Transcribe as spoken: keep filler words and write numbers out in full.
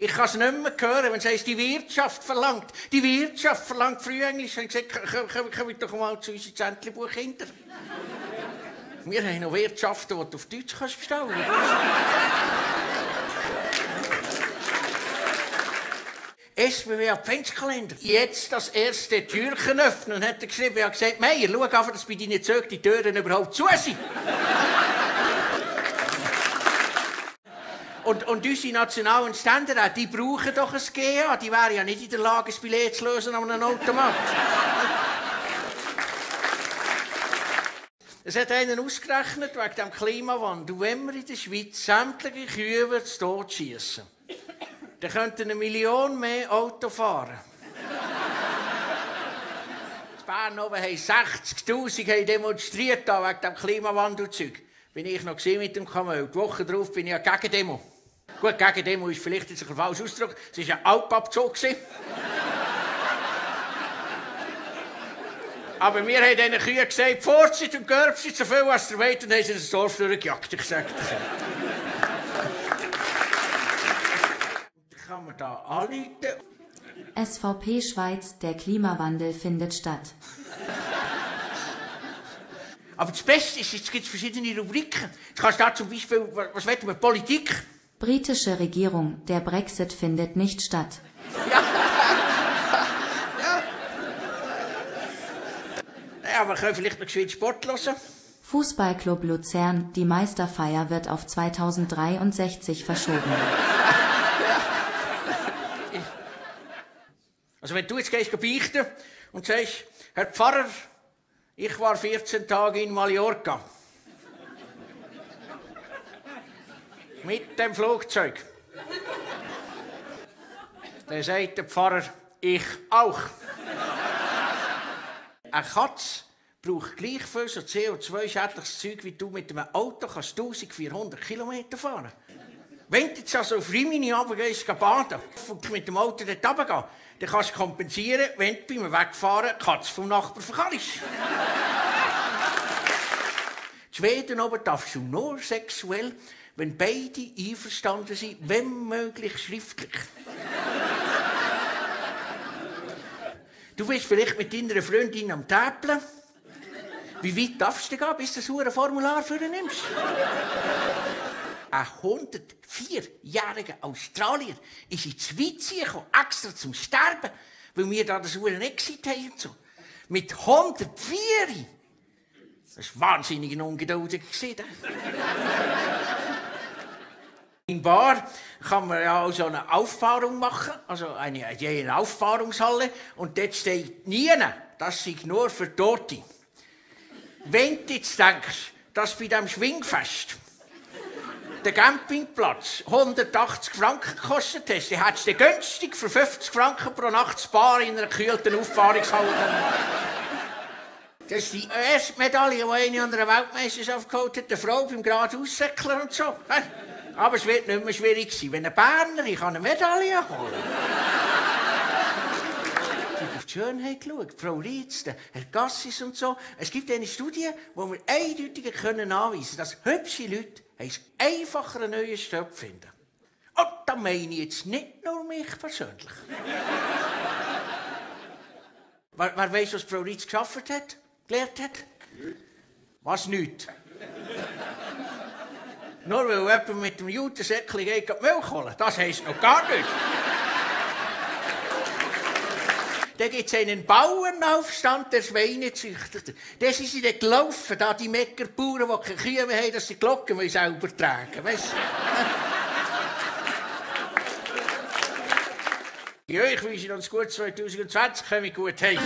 Ich kann es nicht mehr hören, wenn es heisst, die Wirtschaft verlangt. Die Wirtschaft verlangt Frühenglisch. Ich habe gesagt, kommt doch mal zu unseren Zentlebuch hinter. Wir haben noch Wirtschaften, die du auf Deutsch kannst bestellen kannst. S B W Adventskalender. Jetzt das erste Türchen öffnen, hat er geschrieben. Er hat gesagt, Meier, schau einfach, dass bei deinen Zögen die Türen überhaupt zu sind. Und, und unsere nationalen Ständeräte, die brauchen doch ein G A. Die wären ja nicht in der Lage, ein Billett zu lösen an einem Automat. Es hat einen ausgerechnet wegen dem Klimawandel. Wenn wir in der Schweiz sämtliche Kühe zu Tod schiessen, dann könnten eine Million mehr Auto fahren. In Bern oben haben sechzigtausend demonstriert wegen dem Klimawandelzeug. Bin ich noch mit dem Kamel. Die Woche darauf bin ich ja gegen Demo. Gut, gegen Demo ist vielleicht jetzt ein falscher Ausdruck. Es war ein Alpabzug. Aber wir haben diesen Kühen gesagt, Vorzeit und Görbsit so viel als der Weit, und haben sie das Dorf durchgejagt. Ich sagte das. Kann man da anrufen? S V P Schweiz, der Klimawandel findet statt. Aber das Beste ist, es gibt verschiedene Rubriken. Du kannst da zum Beispiel, was wollen wir, Politik? Britische Regierung, der Brexit findet nicht statt. Ja. Ja. Ja, wir können vielleicht noch geschwind Sport hören. Fußballclub Luzern, die Meisterfeier wird auf zweitausenddreiundsechzig verschoben. Ja. Also wenn du jetzt gehst beichten und sagst, Herr Pfarrer, ich war vierzehn Tage in Mallorca. Mit dem Flugzeug. Dann sagt der Pfarrer, ich auch. Eine Katze braucht gleich viel so C O zwei schädliches Zeug, wie du mit einem Auto kannst vierzehnhundert Kilometer fahren. Wenn du jetzt also auf Rimini runtergehst, baden und mit dem Auto dort runtergehen, dann kannst du kompensieren, wenn du beim Wegfahren die Katze vom Nachbarn verkaufst. In Schweden oben darfst du nur sexuell, wenn beide einverstanden sind, wenn möglich schriftlich. Du bist vielleicht mit deiner Freundin am Täpeln. Wie weit darfst du gehen, bis du das Formular für dich nimmst? Ein hundertvierjähriger Australier ist in die Schweiz gekommen, extra zum Sterben, weil wir da das Uhren nicht gesehen haben und so. Mit hundertvier! Das war wahnsinnig ungeduldig. In Bar kann man ja auch so eine Auffahrung machen, also eine, eine Auffahrungshalle, und dort steht nie, das sei nur für Tote. Wenn du jetzt denkst, dass bei diesem Schwingfest der Campingplatz hundertachtzig Franken gekostet hast, dann hättest du günstig für fünfzig Franken pro Nacht das Bar in einer gekühlten Auffahrungshalle. Das ist die erste Medaille, die eine an der Weltmeisterschaft geholt hat, der Frau beim Geradeaussäckeln und so. Aber es wird nicht mehr schwierig sein, wenn eine Bernerin kann eine Medaille holen kann. Ich habe auf die Schönheit geschaut, Frau Rietz, Herr Gassis und so. Es gibt eine Studie, wo wir eindeutig können anweisen, dass hübsche Leute es einfacher einen neuen Job finden. Und da meine ich jetzt nicht nur mich persönlich. wer wer weiss, was Frau Rietz geschafft hat, gelernt hat? Was nicht. Nur weil jemand mit dem Jutensäckchen geht, die Milch holen. Das heisst noch gar nicht. Dann gibt es einen Bauernaufstand der Schweinezüchter. Das sind sie dann gelaufen, da die Meckerbauern, die keine Kühe mehr haben, dass sie die Glocken selber tragen müssen. Ja, ich wünsche uns gut zwanzig zwanzig, kommen wir gut heim.